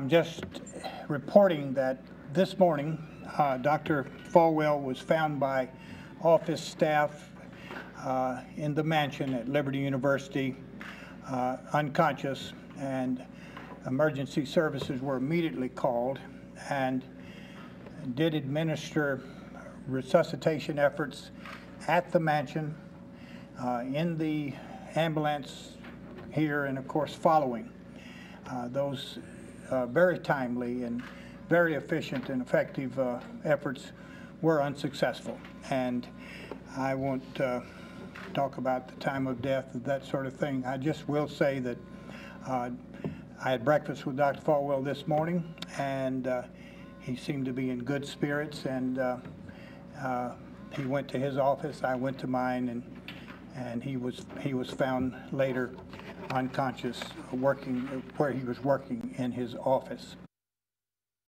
I'm just reporting that this morning, Dr. Falwell was found by office staff in the mansion at Liberty University, unconscious, and emergency services were immediately called and did administer resuscitation efforts at the mansion, in the ambulance here, and of course following. Those very timely and very efficient and effective efforts were unsuccessful. And I won't talk about the time of death and that sort of thing. I just will say that I had breakfast with Dr. Falwell this morning, and he seemed to be in good spirits, and he went to his office, I went to mine, and he was found later unconscious, working where he was working in his office.